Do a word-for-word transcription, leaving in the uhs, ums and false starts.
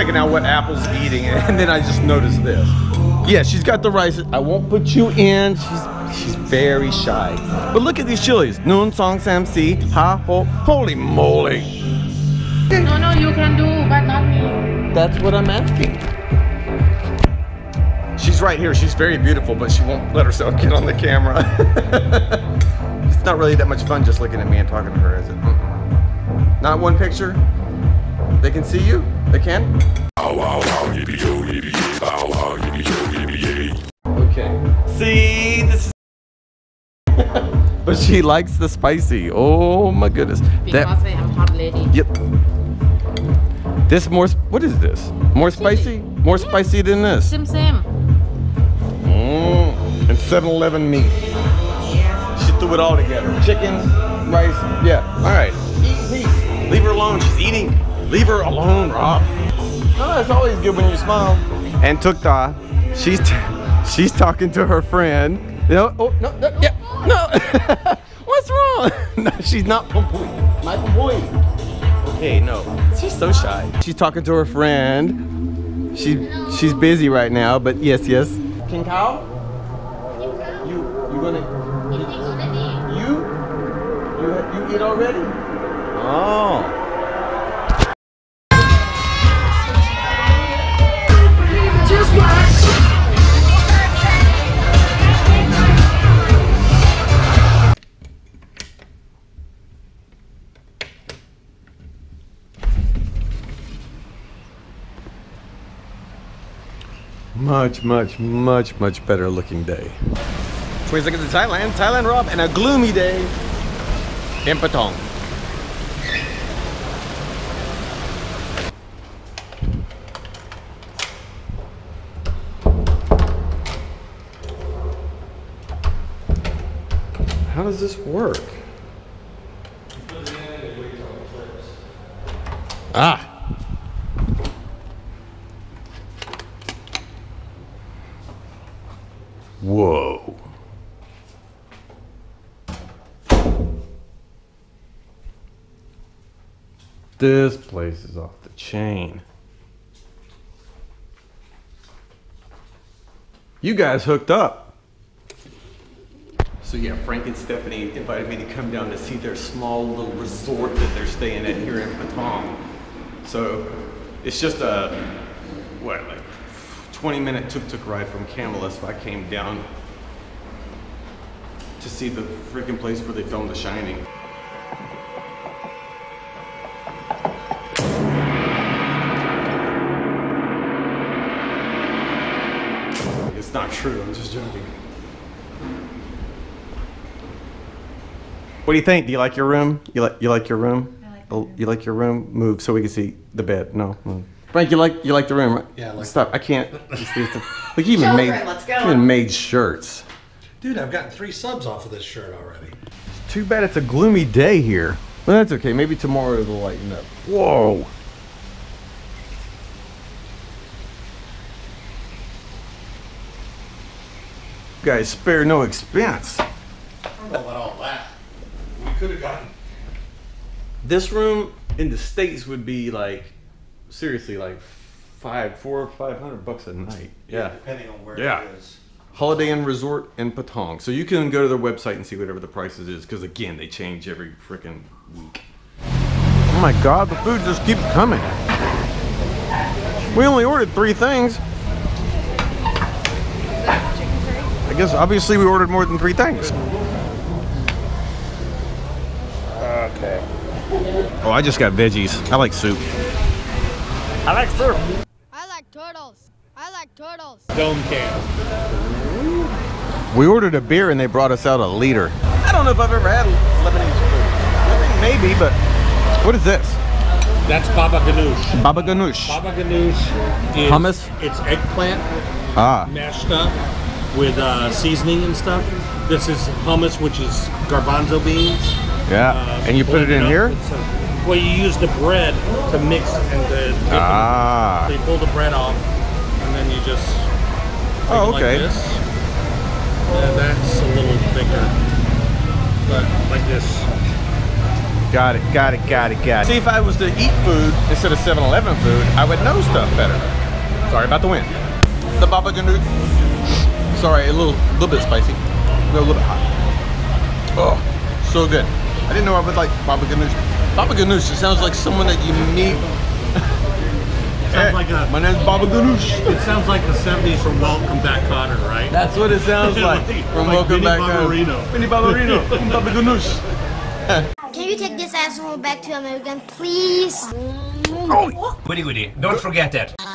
checking out what Apple's eating, and then I just noticed this. Yeah, she's got the rice. I won't put you in. She's she's very shy. But look at these chilies. Noon, song, sam, si, ha, ho. Holy moly. No, no, you can do, but not me. That's what I'm asking. She's right here. She's very beautiful, but she won't let herself get on the camera. It's not really that much fun just looking at me and talking to her, is it? Not one picture? They can see you? They can? Okay. See, this is... But she likes the spicy. Oh my goodness. Because that... I am hot lady. Yep. This more... What is this? More Chili. Spicy? More mm. spicy than this? Same, same. Mm. And seven eleven meat. Yeah. She threw it all together. Chicken, rice. Yeah. All right. Eat peace. Leave her alone. She's eating. Leave her alone, Rob. No, it's always good when you smile. And Tukta, she's t she's talking to her friend. No, oh, no, no, yeah, no. What's wrong? No, she's not Pompoy. My Pompoy. Okay, no. She's so shy. She's talking to her friend. She she's busy right now, but yes, yes. King Cow? You you gonna you you you eat already? Oh. Much, much, much, much better looking day. Twenty seconds to Thailand, Thailand Rob, and a gloomy day in Patong. How does this work? Ah. Whoa. This place is off the chain. You guys hooked up. So yeah, Frank and Stephanie invited me to come down to see their small little resort that they're staying at here in Patong. So it's just a, what, like twenty minute tuk-tuk ride from Camelot, so I came down to see the freaking place where they filmed The Shining. It's not true, I'm just joking. What do you think? Do you like your room? You like you like your room? I like the room. You like your room? Move so we can see the bed. No, move. Frank, you like you like the room, right? Yeah, I like Stop, it. I can't. Like you even Children, made let's go. You even made shirts. Dude, I've gotten three subs off of this shirt already. It's too bad it's a gloomy day here. Well, that's okay. Maybe tomorrow it'll lighten up. Whoa. You guys spare no expense. I don't know about all that. We could have gotten this room in the States would be like seriously, like five, four, five hundred bucks a night. Yeah, yeah, depending on where yeah. it is. Holiday Inn Resort in Patong. So you can go to their website and see whatever the prices is, because again, they change every freaking week. Oh my God, the food just keeps coming. We only ordered three things. I guess obviously we ordered more than three things. Okay. Oh, I just got veggies. I like soup. I like soup. I like turtles. I like turtles. Dome can. We ordered a beer and they brought us out a liter. I don't know if I've ever had Lebanese food. I think maybe, but what is this? That's baba ganoush. Baba ganoush. Baba ganoush is hummus. It's eggplant ah. mashed up with uh, seasoning and stuff. This is hummus, which is garbanzo beans. Yeah, uh, and you put it in here? Well, you use the bread to mix and to ah. So you pull the bread off, and then you just make oh, okay. it like this. Yeah, that's a little thicker, but like this. Got it, got it, got it, got it. See, if I was to eat food instead of seven eleven food, I would know stuff better. Sorry about the wind. The baba ganoush. Sorry, a little, little bit spicy. A little bit hot. Oh, so good. I didn't know I would like baba ganoush. Baba ganoush, it sounds like someone that you meet. Sounds like a, my name's Baba Ganoush. It sounds like the seventies from Welcome Back Kotter, right? That's what it sounds like. From like Welcome Back Kotter. Vinny Barbarino. Baba Ganoush. Can you take this asshole back to America, please? Oh, goody goody. Don't forget that.